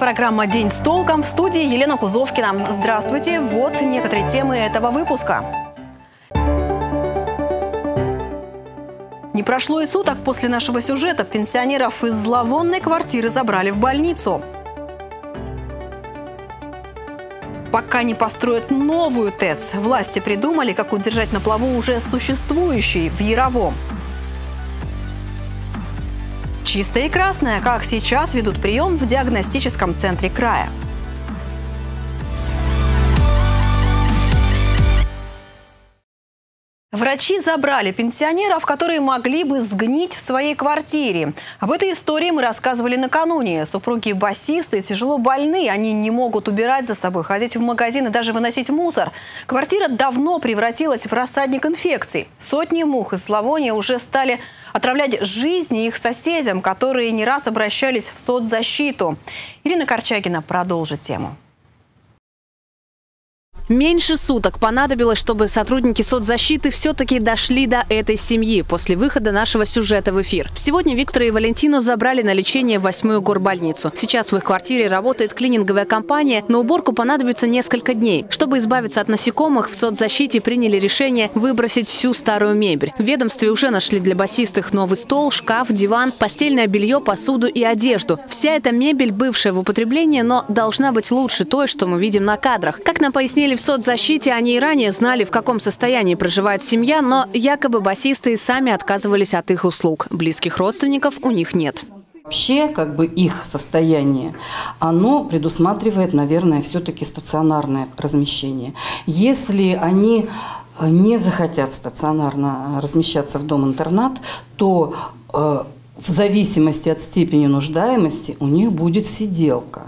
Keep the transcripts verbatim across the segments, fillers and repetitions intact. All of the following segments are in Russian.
программа «День с толком», в студии Елена Кузовкина. Здравствуйте. Вот некоторые темы этого выпуска. Не прошло и суток после нашего сюжета. Пенсионеров из зловонной квартиры забрали в больницу. Пока не построят новую ТЭЦ, власти придумали, как удержать на плаву уже существующий в Яровом. Чистое и красное, как сейчас ведут прием в диагностическом центре края. Врачи забрали пенсионеров, которые могли бы сгнить в своей квартире. Об этой истории мы рассказывали накануне. Супруги басисты тяжело больны. Они не могут убирать за собой, ходить в магазин и даже выносить мусор. Квартира давно превратилась в рассадник инфекций. Сотни мух из зловония уже стали отравлять жизни их соседям, которые не раз обращались в соцзащиту. Ирина Корчагина продолжит тему. Меньше суток понадобилось, чтобы сотрудники соцзащиты все-таки дошли до этой семьи после выхода нашего сюжета в эфир. Сегодня Виктора и Валентину забрали на лечение в восьмую горбольницу. Сейчас в их квартире работает клининговая компания. На уборку понадобится несколько дней. Чтобы избавиться от насекомых, в соцзащите приняли решение выбросить всю старую мебель. В ведомстве уже нашли для басистых новый стол, шкаф, диван, постельное белье, посуду и одежду. Вся эта мебель бывшая в употреблении, но должна быть лучше той, что мы видим на кадрах. Как нам пояснили в соцзащите, они и ранее знали, в каком состоянии проживает семья, но якобы басисты сами отказывались от их услуг. Близких родственников у них нет. Вообще, как бы их состояние, оно предусматривает, наверное, все-таки стационарное размещение. Если они не захотят стационарно размещаться в дом-интернат, то э, в зависимости от степени нуждаемости у них будет сиделка.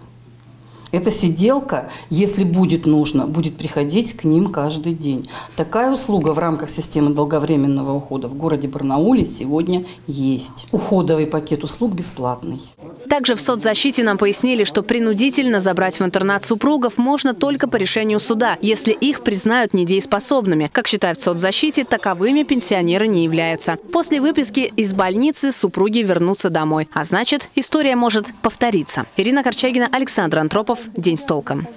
Эта сиделка, если будет нужно, будет приходить к ним каждый день. Такая услуга в рамках системы долговременного ухода в городе Барнауле сегодня есть. Уходовый пакет услуг бесплатный. Также в соцзащите нам пояснили, что принудительно забрать в интернат супругов можно только по решению суда, если их признают недееспособными. Как считают в соцзащите, таковыми пенсионеры не являются. После выписки из больницы супруги вернутся домой. А значит, история может повториться. Ирина Корчагина, Александр Антропов. День с толком.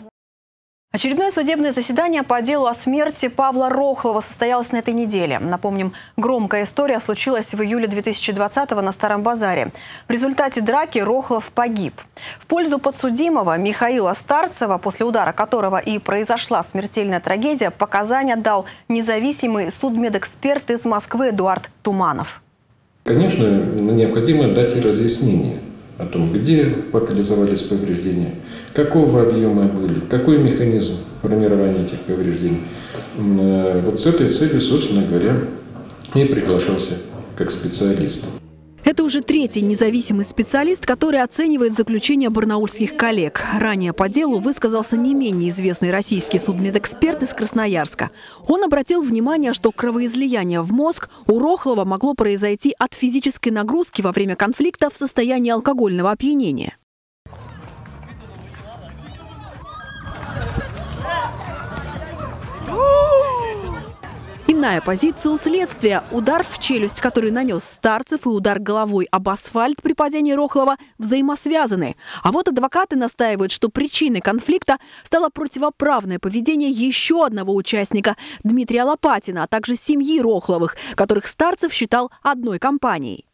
Очередное судебное заседание по делу о смерти Павла Рохлова состоялось на этой неделе. Напомним, громкая история случилась в июле две тысячи двадцатого на Старом базаре. В результате драки Рохлов погиб. В пользу подсудимого Михаила Старцева, после удара которого и произошла смертельная трагедия, показания дал независимый судмедэксперт из Москвы Эдуард Туманов. Конечно, необходимо дать разъяснение о том, где локализовались повреждения, какого объема были, какой механизм формирования этих повреждений. Вот с этой целью, собственно говоря, и приглашался как специалист. Это уже третий независимый специалист, который оценивает заключение барнаульских коллег. Ранее по делу высказался не менее известный российский судмедэксперт из Красноярска. Он обратил внимание, что кровоизлияние в мозг у Рохлова могло произойти от физической нагрузки во время конфликта в состоянии алкогольного опьянения. Иная позиция у следствия. Удар в челюсть, который нанес Старцев, и удар головой об асфальт при падении Рохлова взаимосвязаны. А вот адвокаты настаивают, что причиной конфликта стало противоправное поведение еще одного участника, Дмитрия Лопатина, а также семьи Рохловых, которых Старцев считал одной компанией.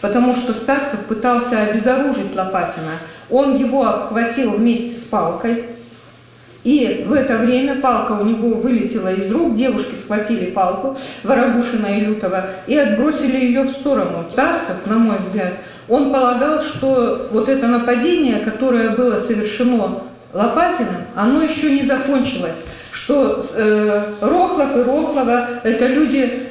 Потому что Старцев пытался обезоружить Лопатина. Он его обхватил вместе с палкой. И в это время палка у него вылетела из рук, девушки схватили палку Воробушина и Лютова и отбросили ее в сторону. Старцев, на мой взгляд, он полагал, что вот это нападение, которое было совершено Лопатиным, оно еще не закончилось. Что э, Рохлов и Рохлова – это люди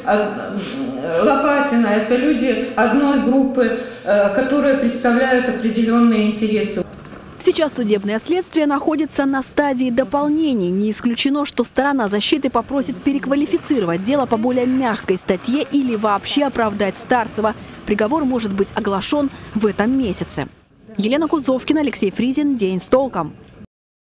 Лопатина, это люди одной группы, э, которые представляют определенные интересы. Сейчас судебное следствие находится на стадии дополнений. Не исключено, что сторона защиты попросит переквалифицировать дело по более мягкой статье или вообще оправдать Старцева. Приговор может быть оглашен в этом месяце. Елена Кузовкина, Алексей Фризин. День с толком.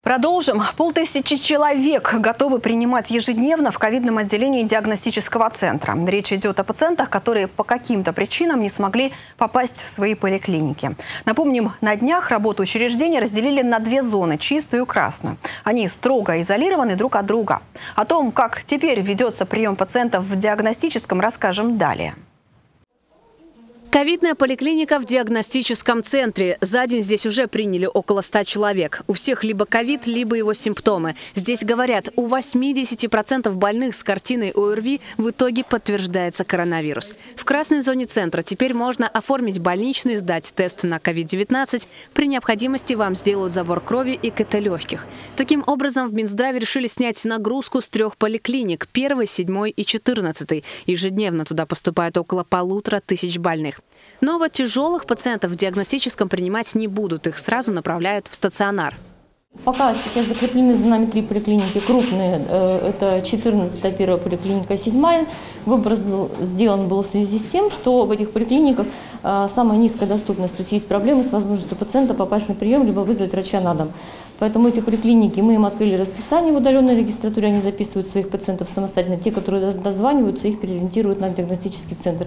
Продолжим. Полтысячи человек готовы принимать ежедневно в ковидном отделении диагностического центра. Речь идет о пациентах, которые по каким-то причинам не смогли попасть в свои поликлиники. Напомним, на днях работу учреждения разделили на две зоны – чистую и красную. Они строго изолированы друг от друга. О том, как теперь ведется прием пациентов в диагностическом, расскажем далее. Ковидная поликлиника в диагностическом центре. За день здесь уже приняли около ста человек. У всех либо ковид, либо его симптомы. Здесь говорят, у восьмидесяти процентов больных с картиной ОРВИ в итоге подтверждается коронавирус. В красной зоне центра теперь можно оформить больничный, сдать тест на ковид девятнадцать. При необходимости вам сделают забор крови и КТ легких. Таким образом, в Минздраве решили снять нагрузку с трех поликлиник – первой, седьмой и четырнадцатой. Ежедневно туда поступает около полутора тысяч больных. Но вот тяжелых пациентов в диагностическом принимать не будут. Их сразу направляют в стационар. Пока сейчас закреплены за нами три поликлиники крупные. Это четырнадцатая, первая поликлиника, седьмая. Выбор сделан был в связи с тем, что в этих поликлиниках самая низкая доступность. То есть есть проблемы с возможностью пациента попасть на прием, либо вызвать врача на дом. Поэтому эти поликлиники, мы им открыли расписание в удаленной регистратуре. Они записывают своих пациентов самостоятельно. Те, которые дозваниваются, их переориентируют на диагностический центр.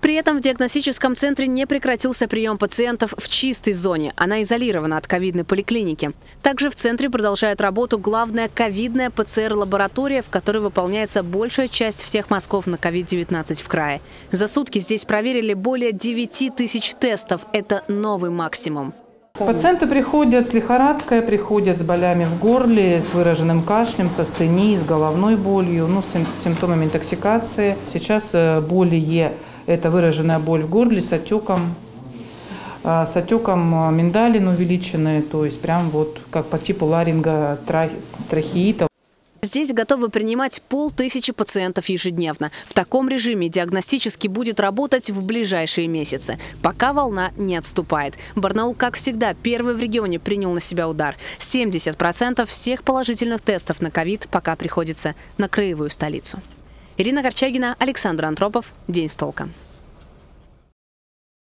При этом в диагностическом центре не прекратился прием пациентов в чистой зоне. Она изолирована от ковидной поликлиники. Также в центре продолжает работу главная ковидная ПЦР-лаборатория, в которой выполняется большая часть всех мазков на ковид девятнадцать в крае. За сутки здесь проверили более девяти тысяч тестов. Это новый максимум. Пациенты приходят с лихорадкой, приходят с болями в горле, с выраженным кашлем, со астенией, с головной болью, ну, с симптомами интоксикации. Сейчас более... Это выраженная боль в горле с отеком, с отеком миндалин увеличенной, то есть прям вот как по типу ларинга трахеита. Здесь готовы принимать полтысячи пациентов ежедневно. В таком режиме диагностически будет работать в ближайшие месяцы, пока волна не отступает. Барнаул, как всегда, первый в регионе принял на себя удар. семьдесят процентов всех положительных тестов на ковид пока приходится на краевую столицу. Ирина Корчагина, Александр Антропов. День с толком.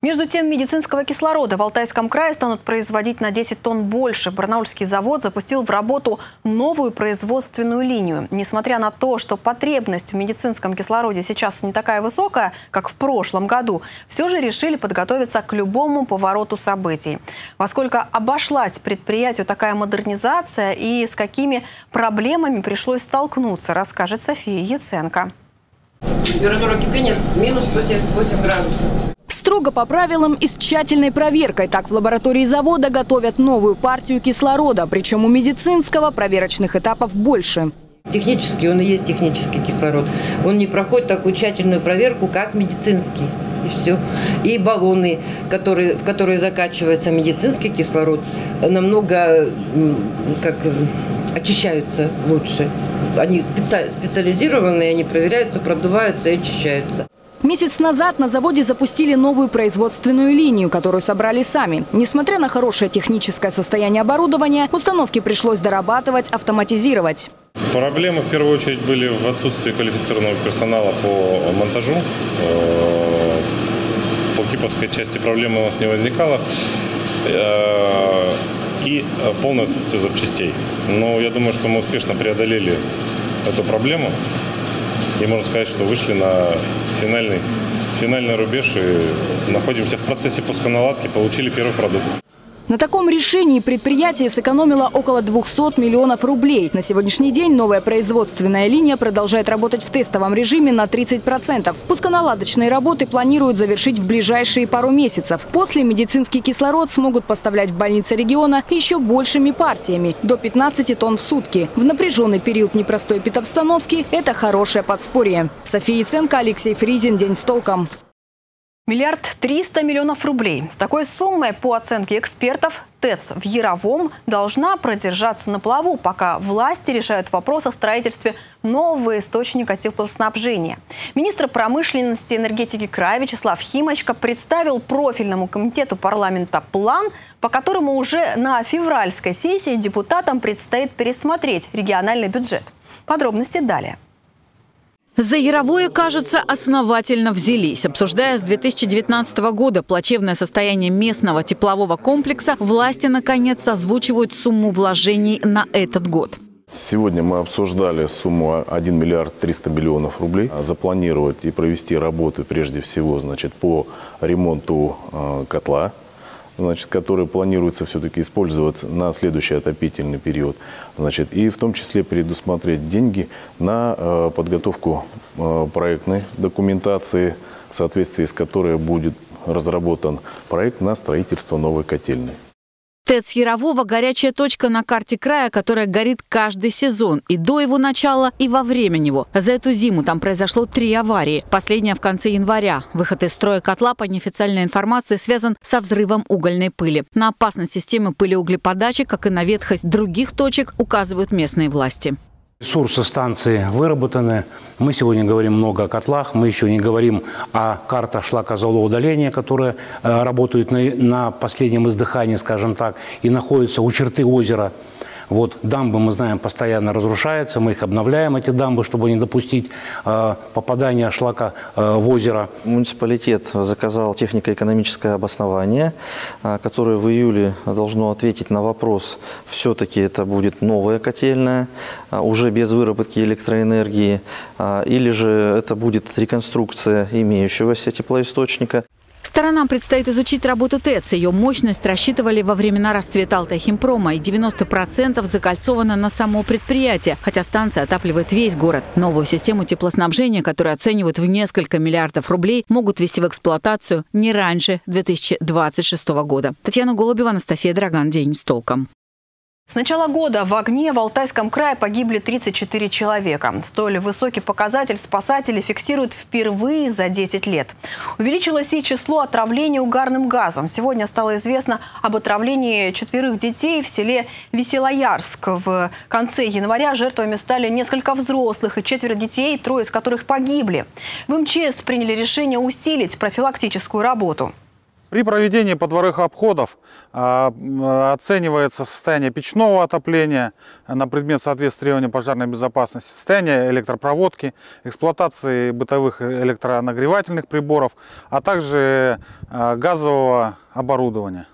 Между тем, медицинского кислорода в Алтайском крае станут производить на десять тонн больше. Барнаульский завод запустил в работу новую производственную линию. Несмотря на то, что потребность в медицинском кислороде сейчас не такая высокая, как в прошлом году, все же решили подготовиться к любому повороту событий. Во сколько обошлась предприятию такая модернизация и с какими проблемами пришлось столкнуться, расскажет София Яценко. Температура кипения минус сто семьдесят восемь градусов. Строго по правилам и с тщательной проверкой. Так в лаборатории завода готовят новую партию кислорода. Причем у медицинского проверочных этапов больше. Технически он и есть технический кислород. Он не проходит такую тщательную проверку, как медицинский. И все. И баллоны, которые, в которые закачивается медицинский кислород, намного как, очищаются лучше. Они специализированные, они проверяются, продуваются и очищаются. Месяц назад на заводе запустили новую производственную линию, которую собрали сами. Несмотря на хорошее техническое состояние оборудования, установки пришлось дорабатывать, автоматизировать. Проблемы в первую очередь были в отсутствии квалифицированного персонала по монтажу. По киповской части проблемы у нас не возникало. И полное отсутствие запчастей. Но я думаю, что мы успешно преодолели эту проблему. И можно сказать, что вышли на финальный, финальный рубеж и находимся в процессе пусконаладки, получили первый продукт. На таком решении предприятие сэкономило около двухсот миллионов рублей. На сегодняшний день новая производственная линия продолжает работать в тестовом режиме на тридцать процентов. Пусконаладочные работы планируют завершить в ближайшие пару месяцев. После медицинский кислород смогут поставлять в больницы региона еще большими партиями – до пятнадцати тонн в сутки. В напряженный период непростой питобстановки это хорошее подспорье. София Яценко, Алексей Фризин. День с толком. Миллиард триста миллионов рублей. С такой суммой, по оценке экспертов, ТЭЦ в Яровом должна продержаться на плаву, пока власти решают вопрос о строительстве нового источника теплоснабжения. Министр промышленности и энергетики края Вячеслав Химочка представил профильному комитету парламента план, по которому уже на февральской сессии депутатам предстоит пересмотреть региональный бюджет. Подробности далее. За Яровое, кажется, основательно взялись. Обсуждая с две тысячи девятнадцатого года плачевное состояние местного теплового комплекса, власти, наконец, озвучивают сумму вложений на этот год. Сегодня мы обсуждали сумму один миллиард триста миллионов рублей. Запланировать и провести работы прежде всего, значит, по ремонту котла, значит, который планируется все-таки использовать на следующий отопительный период. Значит, и в том числе предусмотреть деньги на подготовку проектной документации, в соответствии с которой будет разработан проект на строительство новой котельной. ТЭЦ Ярового – горячая точка на карте края, которая горит каждый сезон. И до его начала, и во время него. За эту зиму там произошло три аварии. Последняя в конце января. Выход из строя котла, по неофициальной информации, связан со взрывом угольной пыли. На опасность системы пылеуглеподачи, как и на ветхость других точек, указывают местные власти. Ресурсы станции выработаны. Мы сегодня говорим много о котлах. Мы еще не говорим о картах шлака-золо удаления, которые э, работают на, на последнем издыхании, скажем так, и находятся у черты озера. Вот, дамбы, мы знаем, постоянно разрушаются. Мы их обновляем, эти дамбы, чтобы не допустить э, попадания шлака э, в озеро. Муниципалитет заказал технико-экономическое обоснование, э, которое в июле должно ответить на вопрос, все-таки это будет новая котельная, э, уже без выработки электроэнергии, э, или же это будет реконструкция имеющегося теплоисточника. Сторонам предстоит изучить работу ТЭЦ. Ее мощность рассчитывали во времена расцвета Алтайхимпрома, и девяносто процентов закольцовано на само предприятие, хотя станция отапливает весь город. Новую систему теплоснабжения, которую оценивают в несколько миллиардов рублей, могут ввести в эксплуатацию не раньше две тысячи двадцать шестого года. Татьяна Голубева, Анастасия Драган. День с толком. С начала года в огне в Алтайском крае погибли тридцать четыре человека. Столь высокий показатель спасатели фиксируют впервые за десять лет. Увеличилось и число отравлений угарным газом. Сегодня стало известно об отравлении четверых детей в селе Веселоярск. В конце января жертвами стали несколько взрослых и четверо детей, трое из которых погибли. В эм че эс приняли решение усилить профилактическую работу. При проведении подворовых обходов оценивается состояние печного отопления на предмет соответствия требованиям пожарной безопасности, состояние электропроводки, эксплуатации бытовых электронагревательных приборов, а также газового оборудования.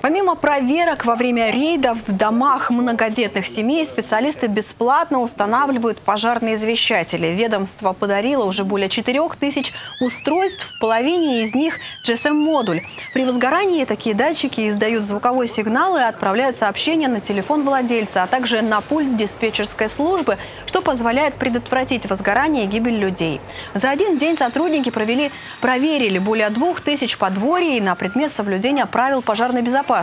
Помимо проверок во время рейдов в домах многодетных семей, специалисты бесплатно устанавливают пожарные извещатели. Ведомство подарило уже более четырёх тысяч устройств, в половине из них джи эс эм-модуль. При возгорании такие датчики издают звуковой сигнал и отправляют сообщения на телефон владельца, а также на пульт диспетчерской службы, что позволяет предотвратить возгорание и гибель людей. За один день сотрудники провели, проверили более двух тысяч подворий на предмет соблюдения правил пожарной безопасности.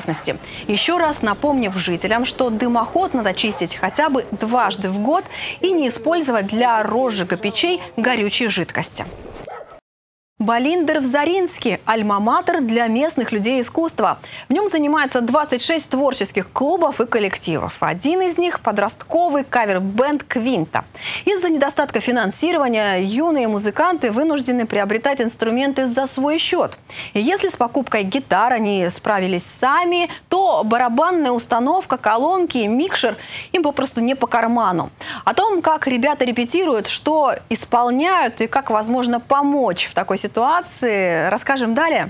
Еще раз напомнив жителям, что дымоход надо чистить хотя бы дважды в год и не использовать для розжига печей горючей жидкости. Болиндер в Заринске – альма-матер для местных людей искусства. В нем занимаются двадцать шесть творческих клубов и коллективов. Один из них – подростковый кавер-бенд «Квинта». Из-за недостатка финансирования юные музыканты вынуждены приобретать инструменты за свой счет. И если с покупкой гитар они справились сами, то барабанная установка, колонки и микшер им попросту не по карману. О том, как ребята репетируют, что исполняют и как возможно помочь в такой ситуации, ситуации расскажем далее.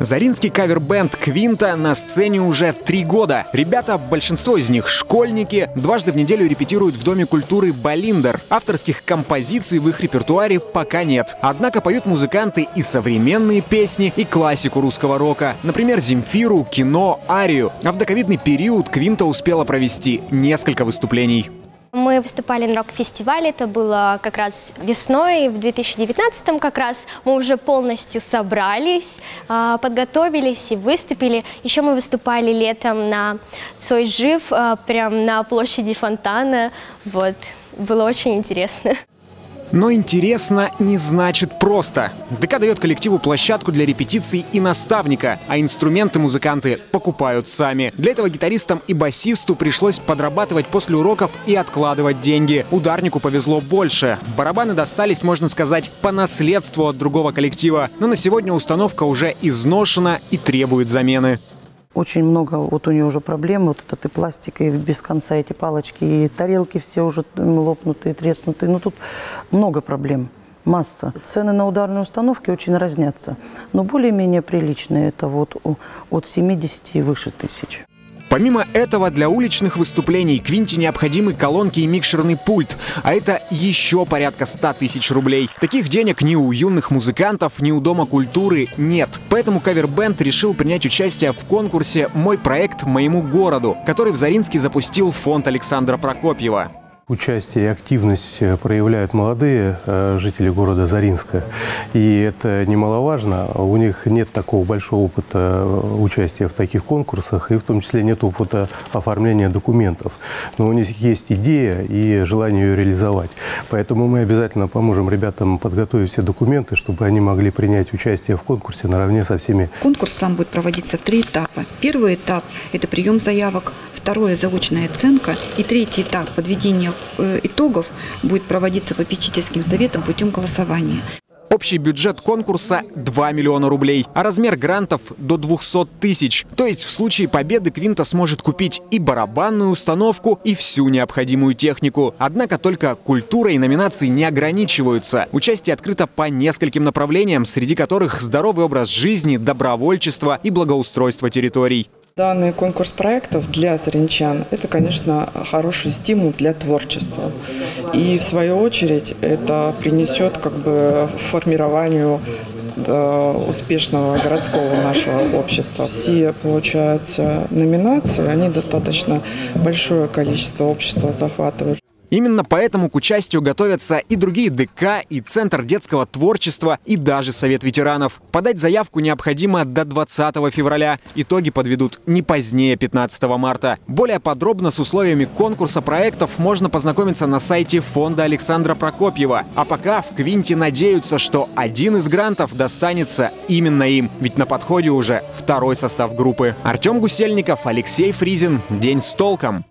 Заринский кавер-бенд «Квинта» на сцене уже три года. Ребята, большинство из них школьники, дважды в неделю репетируют в Доме культуры «Болиндер». Авторских композиций в их репертуаре пока нет. Однако поют музыканты и современные песни, и классику русского рока. Например, Земфиру, Кино, Арию. А в доковидный период «Квинта» успела провести несколько выступлений. Мы выступали на рок-фестивале, это было как раз весной, в две тысячи девятнадцатом как раз. Мы уже полностью собрались, подготовились и выступили. Еще мы выступали летом на «Цой жив», прям на площади Фонтана. Вот, было очень интересно. Но интересно не значит просто. ДК дает коллективу площадку для репетиций и наставника, а инструменты музыканты покупают сами. Для этого гитаристам и басисту пришлось подрабатывать после уроков и откладывать деньги. Ударнику повезло больше. Барабаны достались, можно сказать, по наследству от другого коллектива. Но на сегодня установка уже изношена и требует замены. Очень много, вот у нее уже проблем, вот этот и пластик, и без конца эти палочки, и тарелки все уже лопнутые, треснутые. Ну, тут много проблем, масса. Цены на ударные установки очень разнятся, но более-менее приличные, это вот от семидесяти и выше тысяч. Помимо этого, для уличных выступлений Квинте необходимы колонки и микшерный пульт, а это еще порядка ста тысяч рублей. Таких денег ни у юных музыкантов, ни у Дома культуры нет. Поэтому кавер-бенд решил принять участие в конкурсе «Мой проект моему городу», который в Заринске запустил фонд Александра Прокопьева. Участие и активность проявляют молодые жители города Заринска. И это немаловажно. У них нет такого большого опыта участия в таких конкурсах, и в том числе нет опыта оформления документов. Но у них есть идея и желание ее реализовать. Поэтому мы обязательно поможем ребятам подготовить все документы, чтобы они могли принять участие в конкурсе наравне со всеми. Конкурс сам будет проводиться в три этапа. Первый этап – это прием заявок. Второе – заочная оценка. И третий этап – подведение итогов будет проводиться попечительским советом путем голосования. Общий бюджет конкурса – два миллиона рублей, а размер грантов – до двухсот тысяч. То есть в случае победы Квинта сможет купить и барабанную установку, и всю необходимую технику. Однако только культура и номинации не ограничиваются. Участие открыто по нескольким направлениям, среди которых здоровый образ жизни, добровольчество и благоустройство территорий. Данный конкурс проектов для заринчан – это, конечно, хороший стимул для творчества. И, в свою очередь, это принесет как бы формированию да, успешного городского нашего общества. Все, получается, номинации, они достаточно большое количество общества захватывают. Именно поэтому к участию готовятся и другие ДК, и Центр детского творчества, и даже Совет ветеранов. Подать заявку необходимо до двадцатого февраля. Итоги подведут не позднее пятнадцатого марта. Более подробно с условиями конкурса проектов можно познакомиться на сайте фонда Александра Прокопьева. А пока в Квинте надеются, что один из грантов достанется именно им. Ведь на подходе уже второй состав группы. Артем Гусельников, Алексей Фризин. День с толком.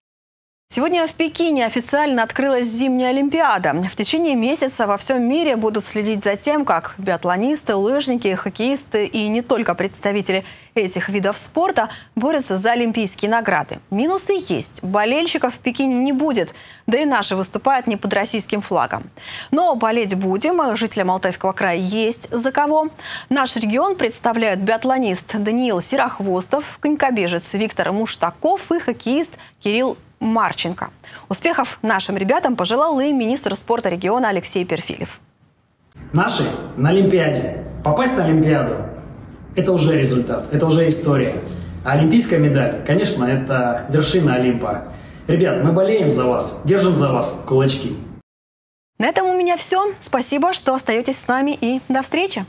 Сегодня в Пекине официально открылась зимняя Олимпиада. В течение месяца во всем мире будут следить за тем, как биатлонисты, лыжники, хоккеисты и не только представители этих видов спорта борются за олимпийские награды. Минусы есть. Болельщиков в Пекине не будет. Да и наши выступают не под российским флагом. Но болеть будем. Жителям Алтайского края есть за кого. Наш регион представляют биатлонист Даниил Серохвостов, конькобежец Виктор Муштаков и хоккеист Кирилл Марченко. Успехов нашим ребятам пожелал и министр спорта региона Алексей Перфилев. Наши на Олимпиаде. Попасть на Олимпиаду – это уже результат, это уже история. А олимпийская медаль, конечно, это вершина Олимпа. Ребят, мы болеем за вас, держим за вас кулачки. На этом у меня все. Спасибо, что остаетесь с нами, и до встречи!